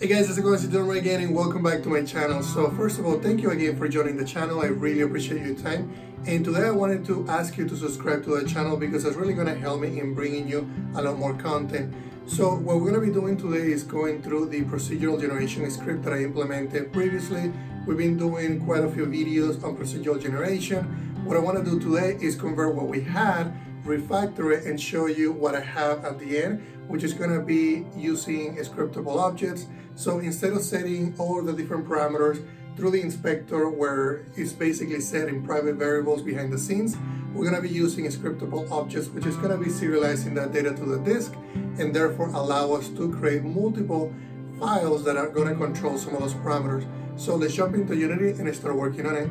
Hey guys, how's it going? It's Dilmer again and welcome back to my channel. So first of all, thank you again for joining the channel. I really appreciate your time. And today I wanted to ask you to subscribe to the channel because it's really going to help me in bringing you a lot more content. So what we're going to be doing today is going through the procedural generation script that I implemented previously. We've been doing quite a few videos on procedural generation. What I want to do today is convert what we had, refactor it, and show you what I have at the end, which is going to be using scriptable objects. So instead of setting all the different parameters through the inspector, where it's basically set in private variables behind the scenes, we're going to be using scriptable objects, which is going to be serializing that data to the disk and therefore allow us to create multiple files that are going to control some of those parameters. So let's jump into Unity and start working on it.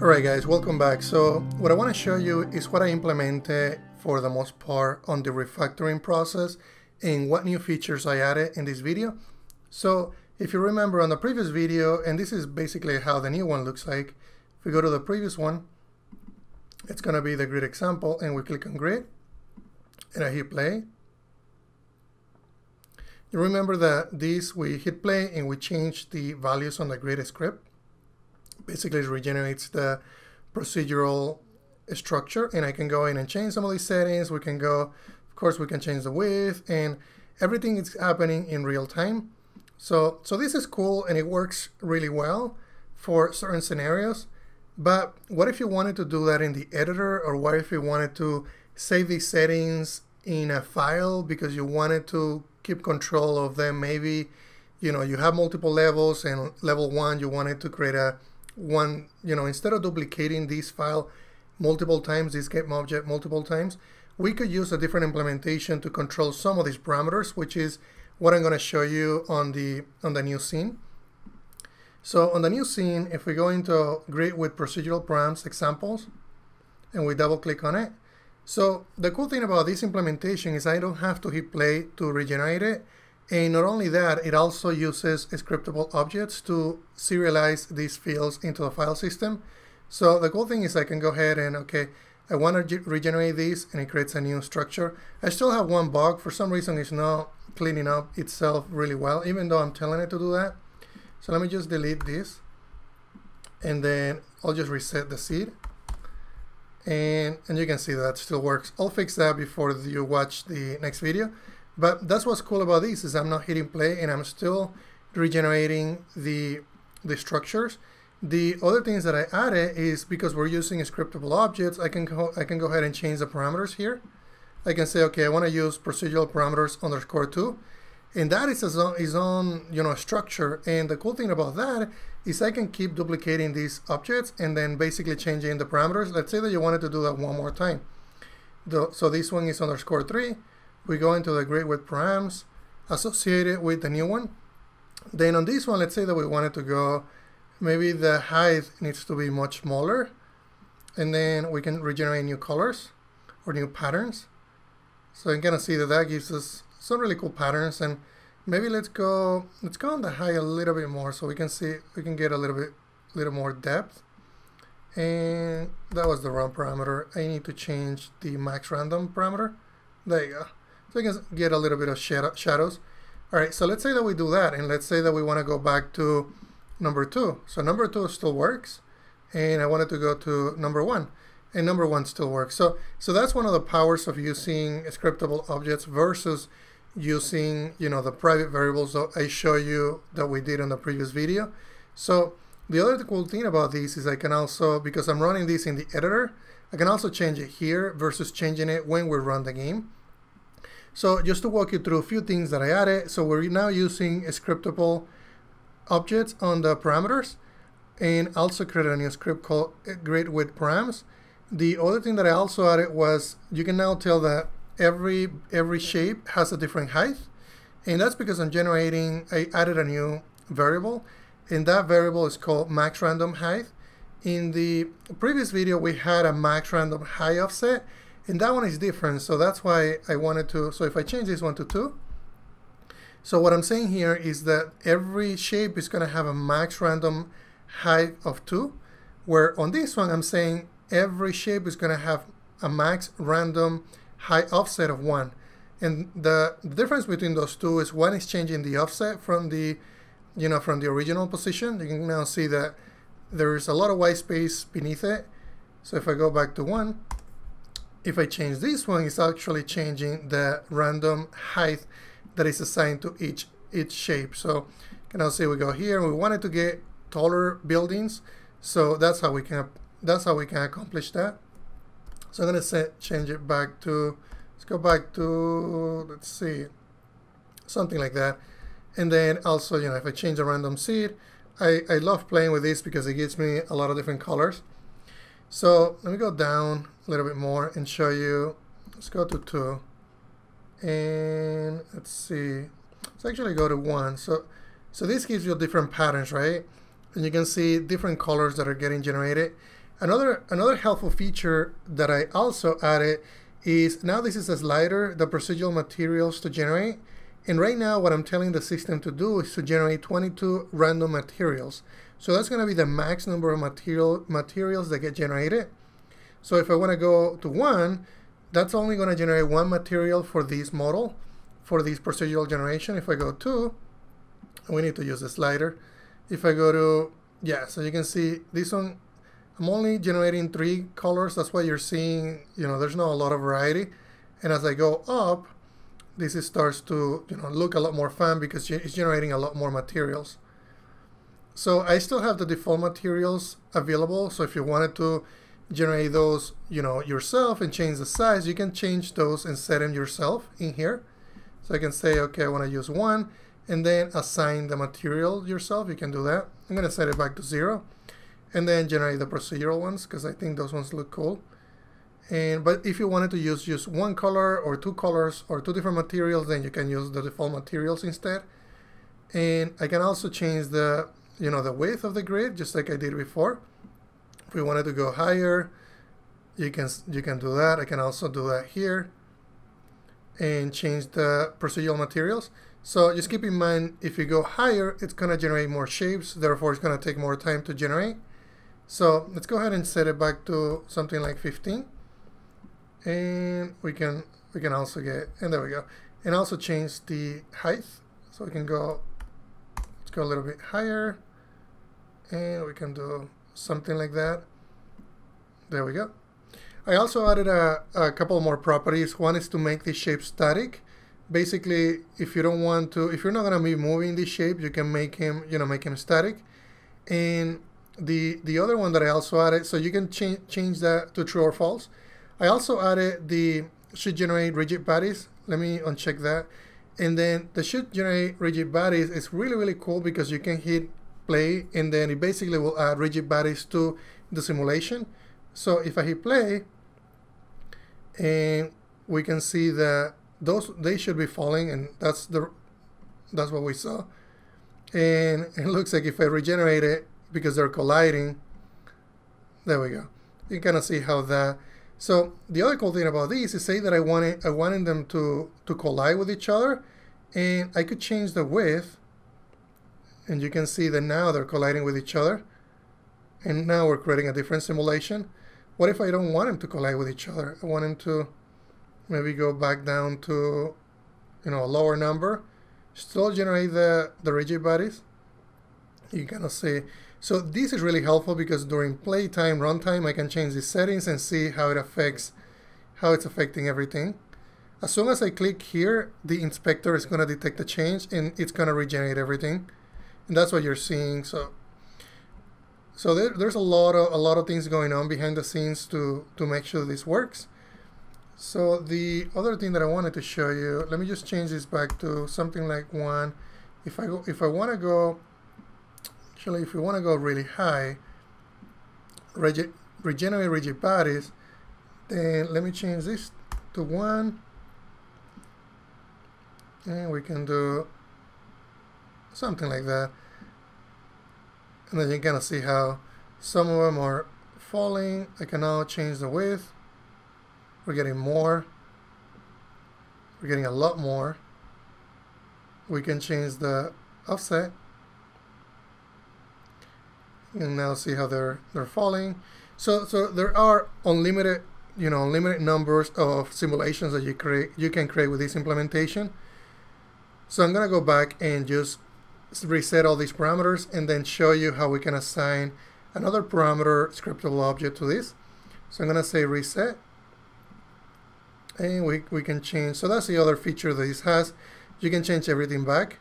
Alright guys, welcome back. So what I want to show you is what I implemented for the most part on the refactoring process and what new features I added in this video. So if you remember on the previous video, and this is basically how the new one looks like, if we go to the previous one, it's going to be the grid example, and we click on grid and I hit play. You remember that this, we hit play and we change the values on the grid script. Basically it regenerates the procedural structure, and I can go in and change some of these settings. We can go, of course, we can change the width, and everything is happening in real time. So this is cool and it works really well for certain scenarios. But what if you wanted to do that in the editor, or what if you wanted to save these settings in a file because you wanted to keep control of them? Maybe, you know, you have multiple levels, and level one you wanted to create a one, you know, instead of duplicating this file multiple times, this game object multiple times, we could use a different implementation to control some of these parameters, which is what I'm going to show you on the new scene. So on the new scene, if we go into grid with procedural params examples and we double click on it, so the cool thing about this implementation is I don't have to hit play to regenerate it. And not only that, it also uses scriptable objects to serialize these fields into the file system. So the cool thing is I can go ahead and, okay, I want to regenerate these, and it creates a new structure. I still have one bug. For some reason, it's not cleaning up itself really well, even though I'm telling it to do that. So let me just delete this, and then I'll just reset the seed. And you can see that still works. I'll fix that before you watch the next video. But that's what's cool about this, is I'm not hitting play and I'm still regenerating the structures. The other things that I added is, because we're using scriptable objects, I can go ahead and change the parameters here. I can say, okay, I want to use procedural parameters underscore 2. And that is its own, you know, structure. And the cool thing about that is I can keep duplicating these objects and then basically changing the parameters. Let's say that you wanted to do that one more time. So this one is underscore 3. We go into the grid with params associated with the new one. Then on this one, let's say that we wanted to go, maybe the height needs to be much smaller, and then we can regenerate new colors or new patterns. So you're gonna see that that gives us some really cool patterns. And maybe let's go on the height a little bit more so we can see, we can get a little more depth. And that was the wrong parameter. I need to change the max random parameter. There you go. So you can get a little bit of shadows. All right, so let's say that we do that, and let's say that we want to go back to number 2. So number 2 still works, and I wanted to go to number 1, and number 1 still works. So that's one of the powers of using scriptable objects versus using, you know, the private variables that I show you that we did on the previous video. So the other cool thing about this is I can also, because I'm running this in the editor, I can also change it here versus changing it when we run the game. So just to walk you through a few things that I added. So we're now using scriptable objects on the parameters, and also create a new script called grid with params. The other thing that I also added was, you can now tell that every shape has a different height. And that's because I added a new variable, and that variable is called max random height. In the previous video, we had a max random height offset, and that one is different, so that's why I wanted to, so if I change this one to 2, so what I'm saying here is that every shape is going to have a max random height of 2, where on this one I'm saying every shape is going to have a max random height offset of 1. And the difference between those two is one is changing the offset from the, you know, from the original position. You can now see that there is a lot of white space beneath it. So if I go back to one, if I change this one, it's actually changing the random height that is assigned to each shape. So you can now see we go here. We wanted to get taller buildings, so that's how we can accomplish that. So I'm going to change it back to, let's go back to, let's see, something like that. And then also, you know, if I change a random seed, I love playing with this because it gives me a lot of different colors. So let me go down a little bit more and show you. Let's go to 2. And let's see, let's actually go to 1. So this gives you different patterns, right? And you can see different colors that are getting generated. Another helpful feature that I also added is, now this is a slider, the procedural materials to generate. And right now what I'm telling the system to do is to generate 22 random materials. So that's going to be the max number of materials that get generated. So if I want to go to 1, that's only going to generate 1 material for this model, for this procedural generation. If I go 2, we need to use the slider. If I go to, yeah, so you can see this one, I'm only generating 3 colors. That's why you're seeing, you know, there's not a lot of variety. And as I go up, this starts to, you know, look a lot more fun because it's generating a lot more materials. So I still have the default materials available. So if you wanted to generate those, you know, yourself and change the size, you can change those and set them yourself in here. So I can say, okay, I want to use 1, and then assign the material yourself. You can do that. I'm going to set it back to 0. And then generate the procedural ones, because I think those ones look cool. But if you wanted to use just 1 color or 2 colors or 2 different materials, then you can use the default materials instead. And I can also change the, you know, the width of the grid, just like I did before. If we wanted to go higher, you can do that. I can also do that here and change the procedural materials. So just keep in mind, if you go higher, it's going to generate more shapes. Therefore, it's going to take more time to generate. So let's go ahead and set it back to something like 15. And we can also get, and there we go. And also change the height. So we can go, let's go a little bit higher. And we can do something like that. There we go. I also added a couple more properties. One is to make the shape static. Basically, if you don't want to, if you're not going to be moving this shape, you can make him, you know, make him static. And the other one that I also added, so you can change that to true or false. I also added the should generate rigid bodies. Let me uncheck that. And then the should generate rigid bodies is really, really cool because you can hit play, and then it basically will add rigid bodies to the simulation. So if I hit play, and we can see that they should be falling, and that's what we saw. And it looks like if I regenerate it, because they're colliding, there we go. You can kind of see how that. So the other cool thing about this is, say that I wanted them to collide with each other, and I could change the width, and you can see that now they're colliding with each other, and now we're creating a different simulation. What if I don't want them to collide with each other? I want them to maybe go back down to, you know, a lower number, still generate the rigid bodies. You can see. So this is really helpful because during playtime, runtime, I can change the settings and see how it affects, how it's affecting everything. As soon as I click here, the inspector is going to detect the change and it's going to regenerate everything, and that's what you're seeing. So there's a lot of things going on behind the scenes to make sure this works. So the other thing that I wanted to show you, let me just change this back to something like 1. If we want to go really high, regenerate rigid bodies, then let me change this to 1. And we can do something like that. And then you can see how some of them are falling. I can now change the width. We're getting more. We're getting a lot more. We can change the offset. And now see how they're falling. So there are unlimited you know, unlimited numbers of simulations that you can create with this implementation. So I'm going to go back and just reset all these parameters and then show you how we can assign another parameter scriptable object to this. So I'm going to say reset, and we can change. So that's the other feature that this has. You can change everything back.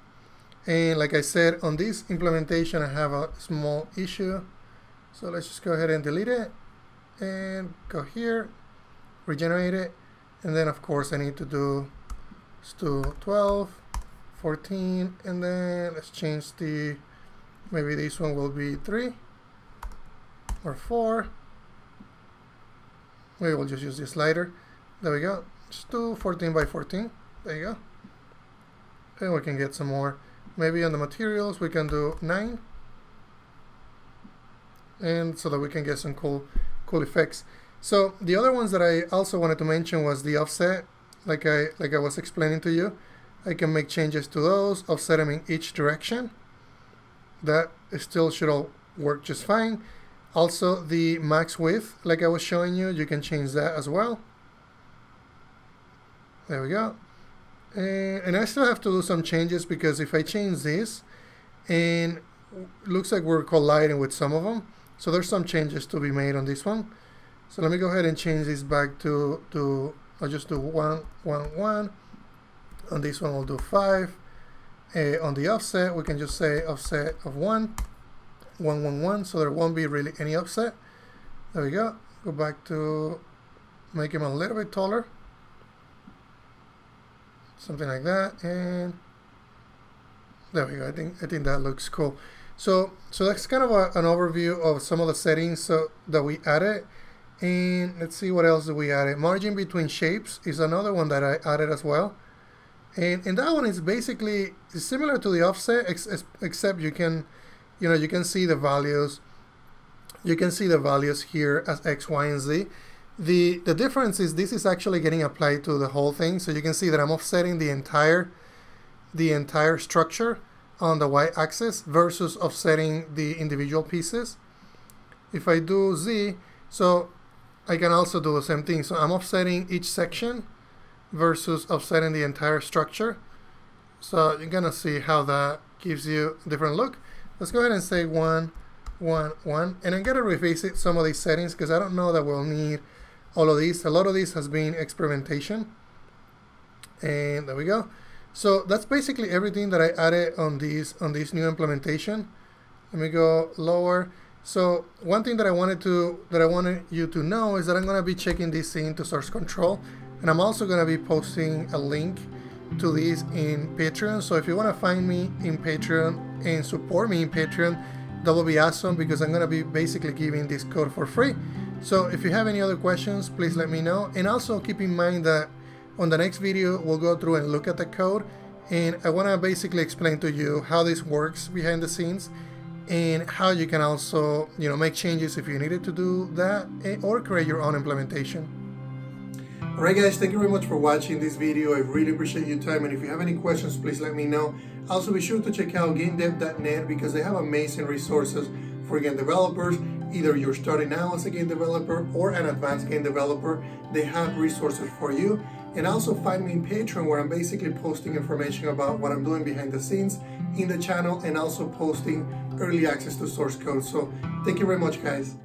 And like I said, on this implementation I have a small issue, so let's just go ahead and delete it and go here, regenerate it, and then of course I need to do 12, 14, and then let's change the, maybe this one will be 3 or 4. We will just use this slider. There we go. Just do 14 by 14. There you go. And we can get some more. Maybe on the materials we can do 9, and so that we can get some cool effects. So the other ones that I also wanted to mention was the offset. Like I was explaining to you, I can make changes to those, offset them in each direction. That still should all work just fine. Also the max width, like I was showing you, you can change that as well. There we go. And I still have to do some changes, because if I change this, and looks like we're colliding with some of them, so there's some changes to be made on this one. So let me go ahead and change this back to I'll just do 1, 1, 1. On this one we'll do 5. On the offset we can just say offset of 1, 1, 1, 1, so there won't be really any offset. There we go. Go back to make him a little bit taller, something like that, and there we go. I think that looks cool. So that's kind of an overview of some of the settings that we added. And let's see what else we added. Margin between shapes is another one that I added as well, and that one is basically similar to the offset, except you can see the values. You can see the values here as X, Y, and Z. The difference is this is actually getting applied to the whole thing, so you can see that I'm offsetting the entire structure on the y-axis versus offsetting the individual pieces. If I do Z, so I can also do the same thing. So I'm offsetting each section versus offsetting the entire structure. So you're gonna see how that gives you a different look. Let's go ahead and say 1, 1, 1, and I'm gonna revisit some of these settings because I don't know that we'll need all of these. A lot of these has been experimentation. And there we go. So that's basically everything that I added on this new implementation. Let me go lower. So one thing that I wanted you to know is that I'm going to be checking this into source control, and I'm also going to be posting a link to this in Patreon. So if you want to find me in Patreon and support me in Patreon, that will be awesome, because I'm going to be basically giving this code for free. So if you have any other questions, please let me know. And also keep in mind that on the next video we'll go through and look at the code, and I want to basically explain to you how this works behind the scenes, and how you can also, you know, make changes if you needed to do that, or create your own implementation. Alright guys, thank you very much for watching this video. I really appreciate your time, and if you have any questions, please let me know. Also be sure to check out gamedev.net, because they have amazing resources for game developers. Either you're starting out as a game developer or an advanced game developer, they have resources for you. And also find me in Patreon, where I'm basically posting information about what I'm doing behind the scenes in the channel, and also posting early access to source code. So thank you very much guys.